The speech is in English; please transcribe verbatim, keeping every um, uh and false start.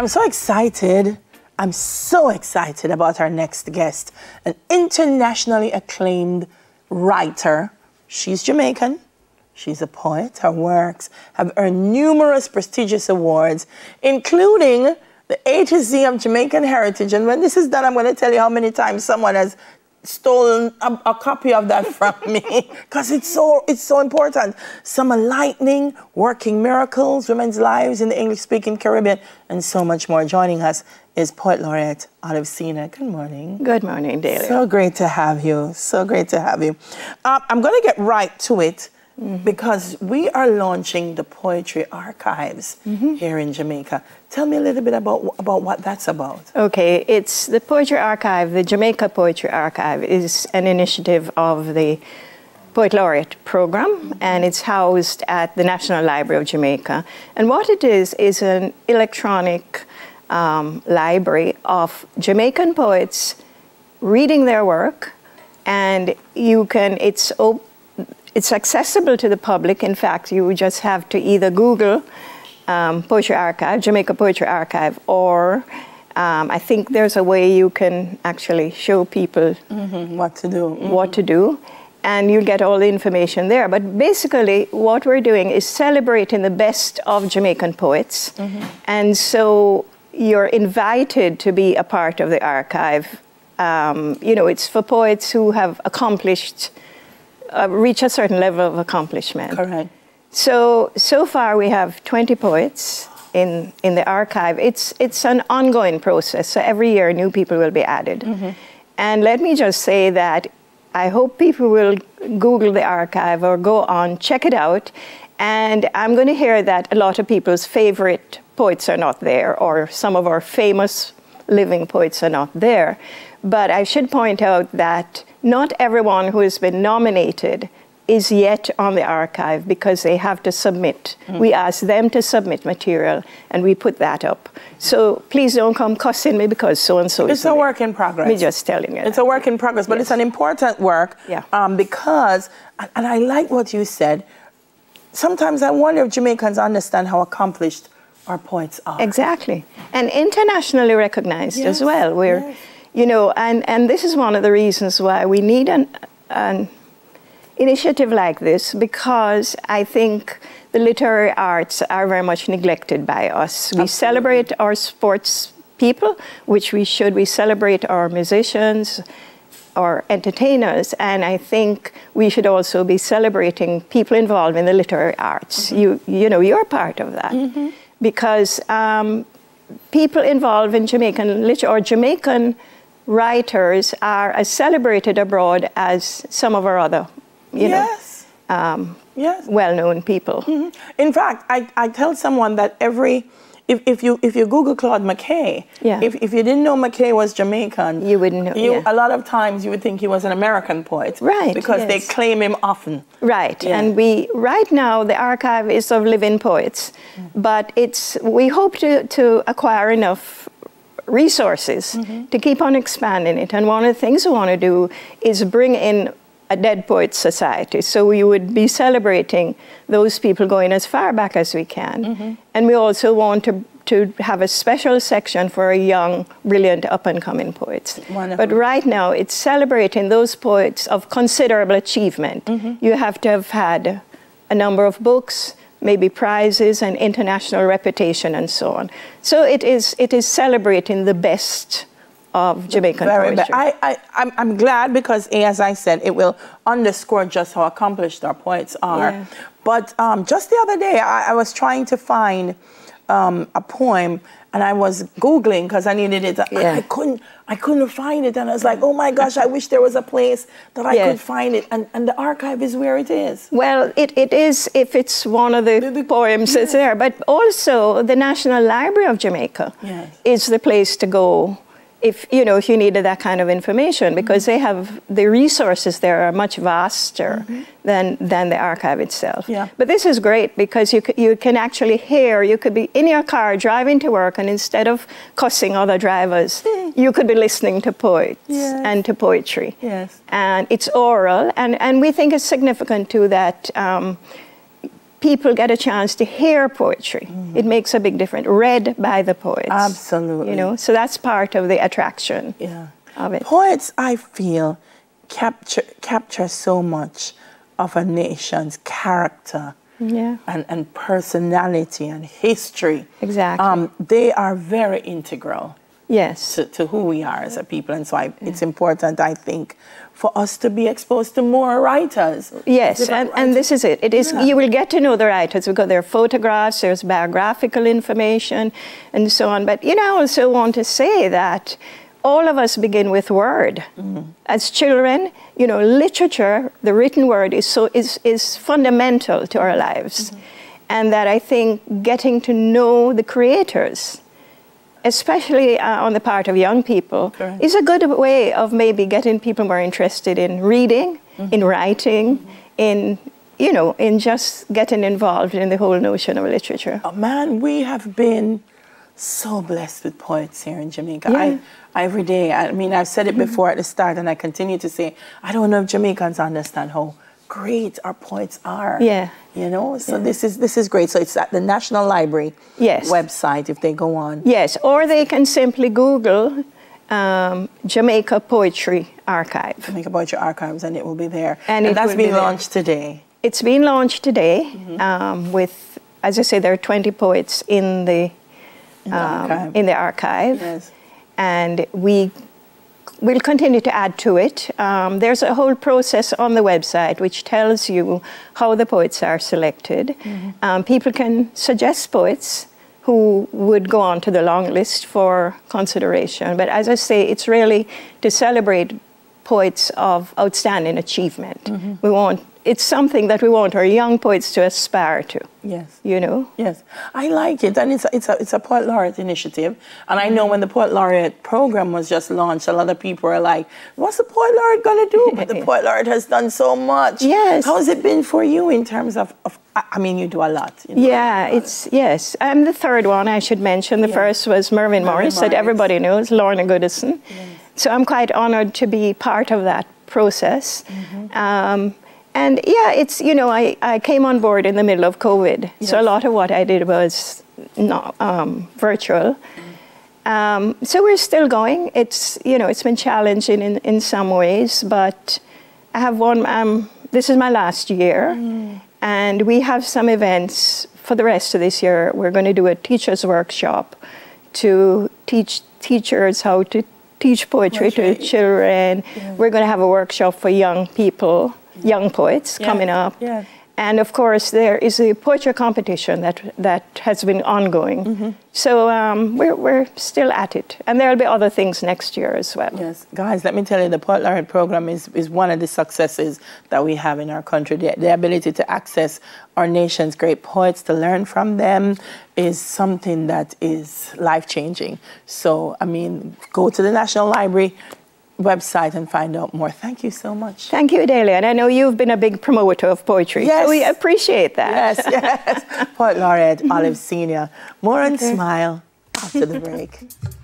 I'm so excited. I'm so excited about our next guest, an internationally acclaimed writer. She's Jamaican. She's a poet. Her works have earned numerous prestigious awards, including the A to Z of Jamaican Heritage. And when this is done, I'm going to tell you how many times someone has stolen a, a copy of that from me, because it's so, it's so important. Summer Lightning, Working Miracles, Women's Lives in the English-Speaking Caribbean, and so much more. Joining us is Poet Laureate Olive Senior. Good morning. Good morning, Dalia. So great to have you. So great to have you. Uh, I'm going to get right to it, mm-hmm. because we are launching the Poetry Archives mm-hmm. here in Jamaica. Tell me a little bit about, about what that's about. Okay, it's the Poetry Archive. The Jamaica Poetry Archive is an initiative of the Poet Laureate Program, and it's housed at the National Library of Jamaica. And what it is, is an electronic um, library of Jamaican poets reading their work, and you can, it's open, it's accessible to the public. In fact, you just have to either Google um, Poetry Archive, Jamaica Poetry Archive, or um, I think there's a way you can actually show people mm-hmm. what to do. Mm-hmm. What to do, and you'll get all the information there. But basically, what we're doing is celebrating the best of Jamaican poets, mm-hmm. and so you're invited to be a part of the archive. Um, you know, it's for poets who have accomplished. Uh, reach a certain level of accomplishment. Correct. So, so far we have twenty poets in, in the archive. It's, it's an ongoing process, so every year new people will be added. Mm-hmm. And let me just say that I hope people will Google the archive or go on, check it out, and I'm going to hear that a lot of people's favorite poets are not there, or some of our famous living poets are not there. But I should point out that not everyone who has been nominated is yet on the archive, because they have to submit. Mm-hmm. We ask them to submit material, and we put that up. So please don't come cussing me because so-and-so is. It's a work in progress. Me just telling you. It's a work in progress, but yes. It's an important work, yeah. um, because, and I like what you said, sometimes I wonder if Jamaicans understand how accomplished our poets are. Exactly. And internationally recognized, yes. as well. We're. Yes. You know, and, and this is one of the reasons why we need an, an initiative like this, because I think the literary arts are very much neglected by us. We Absolutely. Celebrate our sports people, which we should. We celebrate our musicians, our entertainers, and I think we should also be celebrating people involved in the literary arts. Mm-hmm. You, you know, you're part of that. Mm-hmm. Because um, people involved in Jamaican literature or Jamaican writers are as celebrated abroad as some of our other, you yes. know, um, yes. well-known people. Mm-hmm. In fact, I, I tell someone that every, if, if, you, if you Google Claude McKay, yeah. if, if you didn't know McKay was Jamaican, you wouldn't know, you, yeah. a lot of times you would think he was an American poet. Right. Because yes. they claim him often. Right. Yeah. And we, right now, the archive is of living poets, mm-hmm. but it's, we hope to, to acquire enough resources mm-hmm. to keep on expanding it. And one of the things we want to do is bring in a Dead Poets Society. So we would be celebrating those people going as far back as we can. Mm-hmm. And we also want to, to have a special section for young, brilliant, up-and-coming poets. Wonderful. But right now, it's celebrating those poets of considerable achievement. Mm-hmm. You have to have had a number of books, maybe prizes and international reputation and so on. So it is, it is celebrating the best of Jamaican Very poetry. I, I, I'm, I'm glad, because as I said, it will underscore just how accomplished our poets are. Yeah. But um, just the other day, I, I was trying to find um, a poem, and I was Googling because I needed it. Yeah. I, I couldn't, I couldn't find it, and I was like, "Oh my gosh! I wish there was a place that I yeah. could find it." And and the archive is where it is. Well, it, it is if it's one of the, the poems yeah. that's there. But also, the National Library of Jamaica yes. is the place to go if you know if you needed that kind of information, because mm-hmm. they have the resources there are much vaster mm-hmm. than than the archive itself. Yeah. But this is great, because you you can actually hear, you could be in your car driving to work, and instead of cussing other drivers, you could be listening to poets yes. and to poetry. Yes. And it's oral, and and we think it's significant too that um, people get a chance to hear poetry. Mm-hmm. It makes a big difference, read by the poets. Absolutely. You know, so that's part of the attraction yeah. of it. Poets, I feel, capture, capture so much of a nation's character yeah. and, and personality and history. Exactly. Um, they are very integral. Yes. To, to who we are as a people. And so I, yeah. it's important, I think, for us to be exposed to more writers. Yes, and, writers. and this is it. It is yeah. You will get to know the writers because there are photographs, there's biographical information, and so on. But, you know, I also want to say that all of us begin with word. Mm-hmm. As children, you know, literature, the written word, is, so, is, is fundamental to our lives. Mm-hmm. And that I think getting to know the creators, especially uh, on the part of young people, sure. is a good way of maybe getting people more interested in reading, mm-hmm. in writing, mm-hmm. in, you know, in just getting involved in the whole notion of literature. Oh, man, we have been so blessed with poets here in Jamaica. Yeah. I, every day, I mean, I've said it before at the start and I continue to say, I don't know if Jamaicans understand how great our poets are. Yeah. You know, so yeah. this is this is great. So it's at the National Library yes. website if they go on. Yes, or they can simply Google um, Jamaica Poetry Archive. Jamaica Poetry Archives, and it will be there. And, and that's being be launched today. It's being launched today mm-hmm. um, with, as I say, there are twenty poets in the, in the um, archive. In the archive. Yes. And we we'll continue to add to it. Um, there's a whole process on the website which tells you how the poets are selected. Mm-hmm. Um, people can suggest poets who would go on to the long list for consideration. But as I say, it's really to celebrate poets of outstanding achievement. Mm-hmm. We want, it's something that we want our young poets to aspire to. Yes. You know? Yes. I like it. And it's a, it's a, it's a Poet Laureate initiative. And I know when the Poet Laureate program was just launched, a lot of people were like, what's the Poet Laureate going to do? But the Poet Laureate has done so much. Yes. How has it been for you in terms of, of I mean, you do a lot. You know, yeah, a lot. It's, yes. And the third one I should mention, the yeah. first was Mervyn Morris, Morris that everybody knows, Lorna Goodison. Yes. So I'm quite honored to be part of that process. Mm-hmm. um, And yeah, it's, you know, I, I came on board in the middle of COVID. Yes. So a lot of what I did was not um, virtual. Mm. Um, so we're still going. It's, you know, it's been challenging in, in some ways, but I have one, um, this is my last year. Mm. And we have some events for the rest of this year. We're going to do a teacher's workshop to teach teachers how to teach poetry, poetry. to children. Yeah. We're going to have a workshop for young people. Young poets yeah. coming up, yeah. and of course there is a poetry competition that that has been ongoing. Mm-hmm. So um, we're we're still at it, and there will be other things next year as well. Yes, guys, let me tell you, the Poet Laureate program is is one of the successes that we have in our country. The, the ability to access our nation's great poets, to learn from them, is something that is life changing. So I mean, go to the National Library website and find out more. Thank you so much. Thank you, Delia. And I know you've been a big promoter of poetry. Yes. So we appreciate that. Yes, yes. Poet Laureate Olive Senior. More on okay. Smile after the break.